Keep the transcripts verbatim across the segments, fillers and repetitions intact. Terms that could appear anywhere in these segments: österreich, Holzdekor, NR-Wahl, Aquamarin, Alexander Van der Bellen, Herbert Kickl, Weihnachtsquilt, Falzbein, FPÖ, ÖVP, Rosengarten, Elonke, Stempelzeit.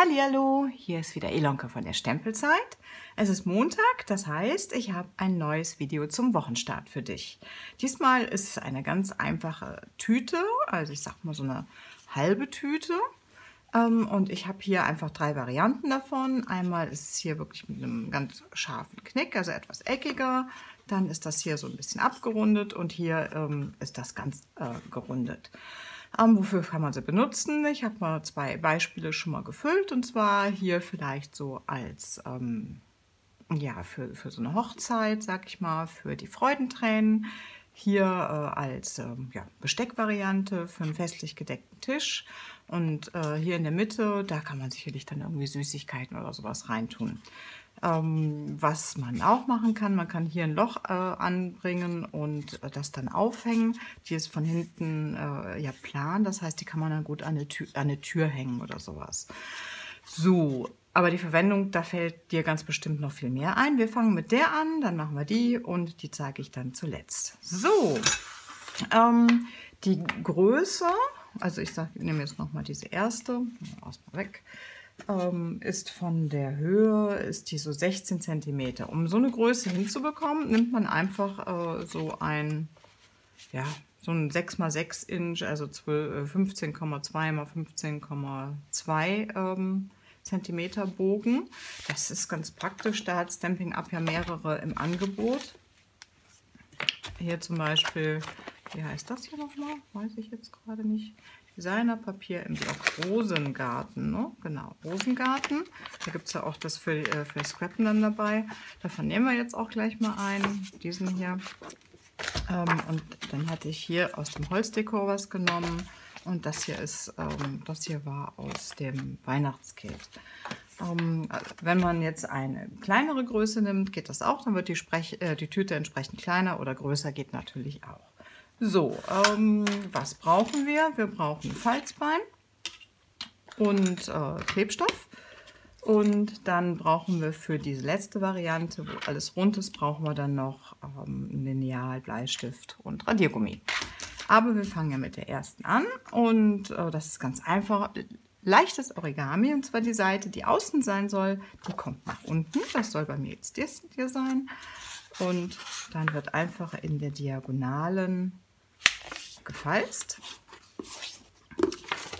Hallihallo, hier ist wieder Elonke von der Stempelzeit. Es ist Montag, das heißt, ich habe ein neues Video zum Wochenstart für dich. Diesmal ist es eine ganz einfache Tüte, also ich sag mal so eine halbe Tüte. Und ich habe hier einfach drei Varianten davon. Einmal ist es hier wirklich mit einem ganz scharfen Knick, also etwas eckiger. Dann ist das hier so ein bisschen abgerundet und hier ist das ganz gerundet. Um, wofür kann man sie benutzen? Ich habe mal zwei Beispiele schon mal gefüllt, und zwar hier vielleicht so als, ähm, ja, für, für so eine Hochzeit, sag ich mal, für die Freudentränen. Hier äh, als ähm, ja, Besteckvariante für einen festlich gedeckten Tisch. Und äh, hier in der Mitte, da kann man sicherlich dann irgendwie Süßigkeiten oder sowas reintun. Ähm, was man auch machen kann, man kann hier ein Loch äh, anbringen und äh, das dann aufhängen. Die ist von hinten äh, ja plan, das heißt, die kann man dann gut an eine, Tür, an eine Tür hängen oder sowas. So, aber die Verwendung, da fällt dir ganz bestimmt noch viel mehr ein. Wir fangen mit der an, dann machen wir die und die zeige ich dann zuletzt. So, ähm, die Größe, also ich sag, ich nehme jetzt nochmal diese erste, erstmal weg. Ist von der Höhe, ist die so sechzehn Zentimeter. Um so eine Größe hinzubekommen, nimmt man einfach äh, so ein, ja, so ein sechs mal sechs Inch, also fünfzehn Komma zwei mal fünfzehn Komma zwei ähm, Zentimeter Bogen. Das ist ganz praktisch, da hat Stampin' Up! Ja mehrere im Angebot. Hier zum Beispiel, wie heißt das hier nochmal? Weiß ich jetzt gerade nicht. Designerpapier im Block Rosengarten, ne? Genau, Rosengarten. Da gibt es ja auch das für, äh, für Scrappen dann dabei. Davon nehmen wir jetzt auch gleich mal einen, diesen hier. Ähm, und dann hatte ich hier aus dem Holzdekor was genommen. Und das hier ist, ähm, das hier war aus dem Weihnachtsquilt. Ähm, wenn man jetzt eine kleinere Größe nimmt, geht das auch. Dann wird die, Sprech äh, die Tüte entsprechend kleiner oder größer, geht natürlich auch. So, ähm, was brauchen wir? Wir brauchen Falzbein und äh, Klebstoff. Und dann brauchen wir für diese letzte Variante, wo alles rund ist, brauchen wir dann noch ähm, Lineal, Bleistift und Radiergummi. Aber wir fangen ja mit der ersten an und äh, das ist ganz einfach. Leichtes Origami, und zwar die Seite, die außen sein soll, die kommt nach unten. Das soll bei mir jetzt das hier sein. Und dann wird einfach in der Diagonalen gefalzt.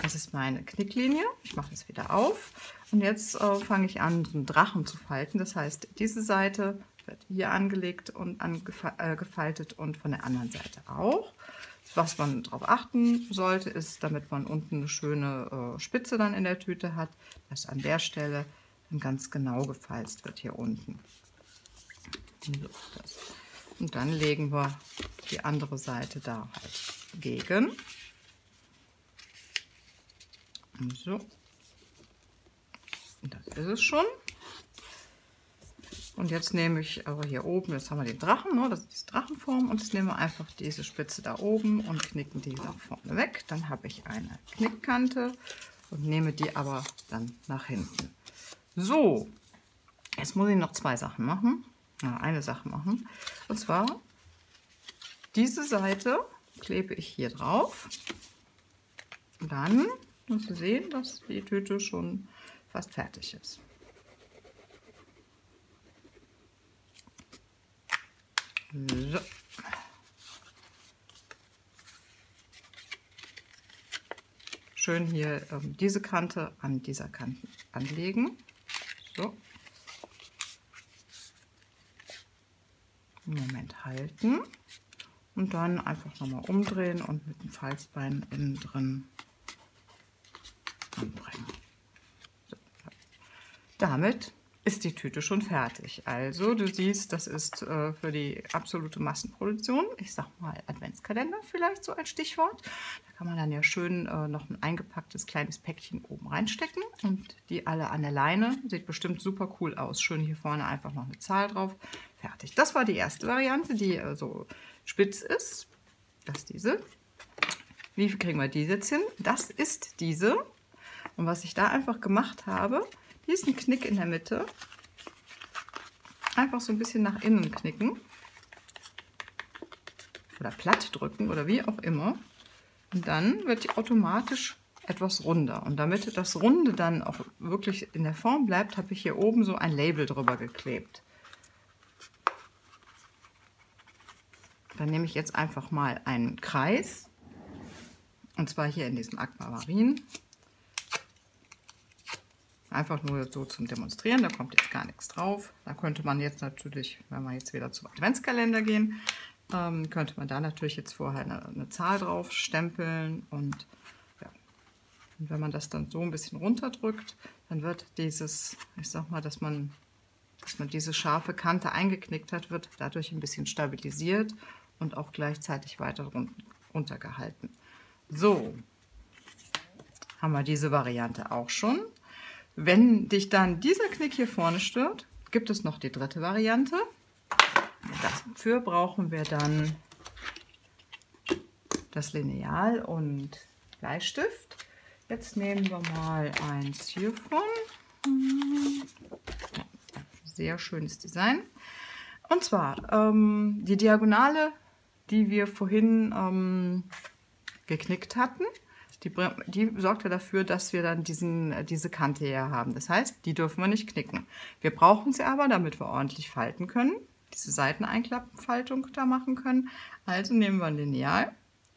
Das ist meine Knicklinie. Ich mache das wieder auf. Und jetzt äh, fange ich an, so einen Drachen zu falten. Das heißt, diese Seite wird hier angelegt und angefaltet und von der anderen Seite auch. Was man darauf achten sollte, ist, damit man unten eine schöne äh, Spitze dann in der Tüte hat, dass an der Stelle dann ganz genau gefalzt wird hier unten. Und dann legen wir die andere Seite da halt gegen. So. Das ist es schon. Und jetzt nehme ich aber hier oben, jetzt haben wir den Drachen, ne? Das ist die Drachenform. Und jetzt nehmen wir einfach diese Spitze da oben und knicken die nach vorne weg. Dann habe ich eine Knickkante und nehme die aber dann nach hinten. So, jetzt muss ich noch zwei Sachen machen. eine Sache machen. Und zwar diese Seite klebe ich hier drauf. Dann müsst ihr sehen, dass die Tüte schon fast fertig ist. So. Schön hier ähm, diese Kante an dieser Kante anlegen. So. Moment halten und dann einfach nochmal umdrehen und mit dem Falzbein innen drin anbringen. So. Damit ist die Tüte schon fertig. Also du siehst, das ist äh, für die absolute Massenproduktion, ich sag mal Adventskalender vielleicht so als Stichwort. Da kann man dann ja schön äh, noch ein eingepacktes kleines Päckchen oben reinstecken und die alle an der Leine. Sieht bestimmt super cool aus. Schön hier vorne einfach noch eine Zahl drauf. Fertig. Das war die erste Variante, die äh, so spitz ist. Das ist diese. Wie kriegen wir diese jetzt hin? Das ist diese. Und was ich da einfach gemacht habe, hier ist ein Knick in der Mitte. Einfach so ein bisschen nach innen knicken. Oder platt drücken oder wie auch immer. Und dann wird die automatisch etwas runder. Und damit das Runde dann auch wirklich in der Form bleibt, habe ich hier oben so ein Label drüber geklebt. Dann nehme ich jetzt einfach mal einen Kreis, und zwar hier in diesem Aquamarin. Einfach nur so zum Demonstrieren, da kommt jetzt gar nichts drauf. Da könnte man jetzt natürlich, wenn wir jetzt wieder zum Adventskalender gehen, ähm, könnte man da natürlich jetzt vorher eine, eine Zahl drauf stempeln. Und, ja. Und wenn man das dann so ein bisschen runterdrückt, dann wird dieses, ich sag mal, dass man, dass man diese scharfe Kante eingeknickt hat, wird dadurch ein bisschen stabilisiert und auch gleichzeitig weiter runtergehalten. So, haben wir diese Variante auch schon. Wenn dich dann dieser Knick hier vorne stört, gibt es noch die dritte Variante. Dafür brauchen wir dann das Lineal und Bleistift. Jetzt nehmen wir mal eins hiervon. Sehr schönes Design. Und zwar ähm, die Diagonale, die wir vorhin ähm, geknickt hatten. Die, die sorgt ja dafür, dass wir dann diesen, diese Kante hier haben. Das heißt, die dürfen wir nicht knicken. Wir brauchen sie aber, damit wir ordentlich falten können, diese Seiteneinklappenfaltung da machen können. Also nehmen wir ein Lineal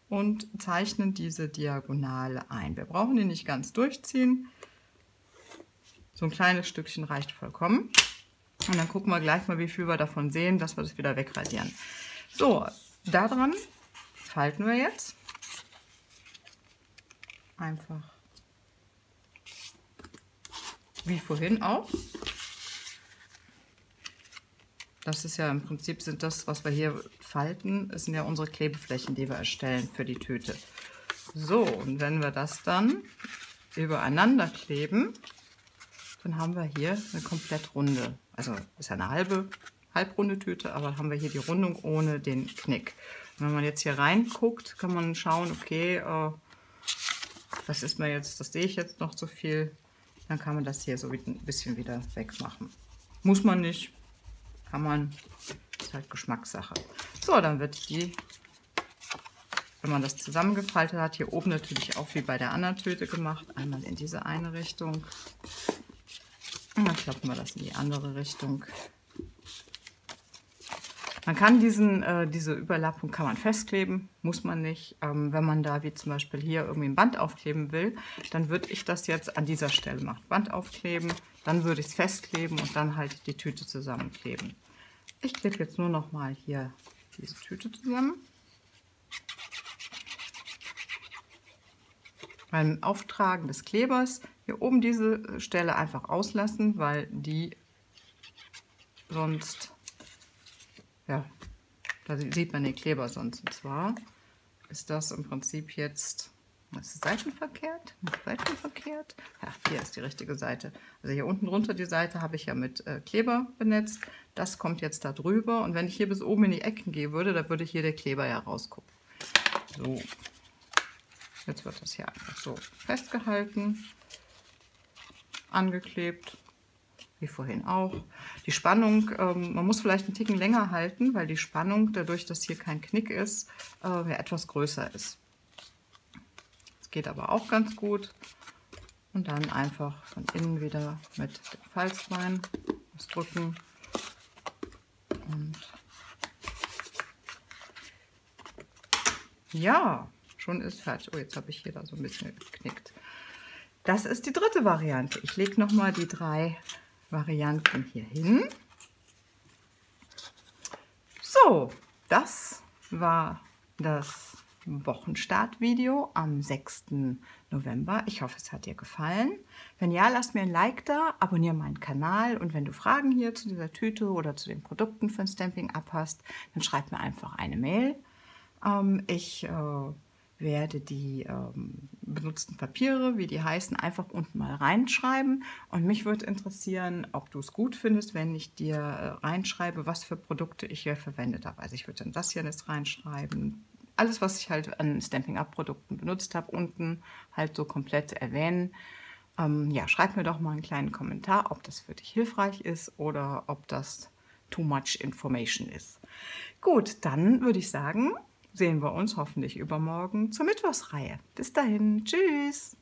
und zeichnen diese Diagonale ein. Wir brauchen die nicht ganz durchziehen. So ein kleines Stückchen reicht vollkommen. Und dann gucken wir gleich mal, wie viel wir davon sehen, dass wir das wieder wegradieren. So, daran falten wir jetzt. Einfach wie vorhin auch. Das ist ja im Prinzip sind das, was wir hier falten, sind ja unsere Klebeflächen, die wir erstellen für die Tüte. So, und wenn wir das dann übereinander kleben, dann haben wir hier eine komplett runde, also ist ja eine halbe, halbrunde Tüte, aber haben wir hier die Rundung ohne den Knick. Und wenn man jetzt hier reinguckt, kann man schauen, okay, äh, das ist mir jetzt, das sehe ich jetzt noch zu viel, dann kann man das hier so ein bisschen wieder wegmachen. Muss man nicht, kann man, ist halt Geschmackssache. So, dann wird die, wenn man das zusammengefaltet hat, hier oben natürlich auch wie bei der anderen Tüte gemacht, einmal in diese eine Richtung und dann klappen wir das in die andere Richtung. Man kann diesen, äh, diese Überlappung kann man festkleben, muss man nicht. Ähm, wenn man da wie zum Beispiel hier irgendwie ein Band aufkleben will, dann würde ich das jetzt an dieser Stelle machen. Band aufkleben, dann würde ich es festkleben und dann halt die Tüte zusammenkleben. Ich klebe jetzt nur noch mal hier diese Tüte zusammen. Beim Auftragen des Klebers hier oben diese Stelle einfach auslassen, weil die sonst... Ja, da sieht man den Kleber sonst. Und zwar ist das im Prinzip jetzt, das ist seitenverkehrt, seitenverkehrt. Ja, hier ist die richtige Seite. Also hier unten drunter die Seite habe ich ja mit äh, Kleber benetzt. Das kommt jetzt da drüber. Und wenn ich hier bis oben in die Ecken gehen würde, da würde hier der Kleber ja rausgucken. So, jetzt wird das hier einfach so festgehalten, angeklebt. Wie vorhin auch. Die Spannung, ähm, man muss vielleicht einen Ticken länger halten, weil die Spannung, dadurch, dass hier kein Knick ist, äh, ja, etwas größer ist. Das geht aber auch ganz gut. Und dann einfach von innen wieder mit dem Falzbein drücken. Und ja, schon ist fertig. Oh, jetzt habe ich hier da so ein bisschen geknickt. Das ist die dritte Variante. Ich lege nochmal die drei Varianten hier hin. So, das war das Wochenstartvideo am sechsten November. Ich hoffe, es hat dir gefallen. Wenn ja, lass mir ein Like da, abonniere meinen Kanal und wenn du Fragen hier zu dieser Tüte oder zu den Produkten von Stampin' Up! Hast, dann schreib mir einfach eine Mail. Ähm, ich äh, werde die ähm, benutzten Papiere, wie die heißen, einfach unten mal reinschreiben. Und mich würde interessieren, ob du es gut findest, wenn ich dir äh, reinschreibe, was für Produkte ich hier verwendet habe. Also ich würde dann das hier jetzt reinschreiben. Alles, was ich halt an Stampin' Up! Produkten benutzt habe, unten halt so komplett erwähnen. Ähm, ja, schreib mir doch mal einen kleinen Kommentar, ob das für dich hilfreich ist oder ob das too much information ist. Gut, dann würde ich sagen... Sehen wir uns hoffentlich übermorgen zur Mittwochsreihe. Bis dahin, tschüss!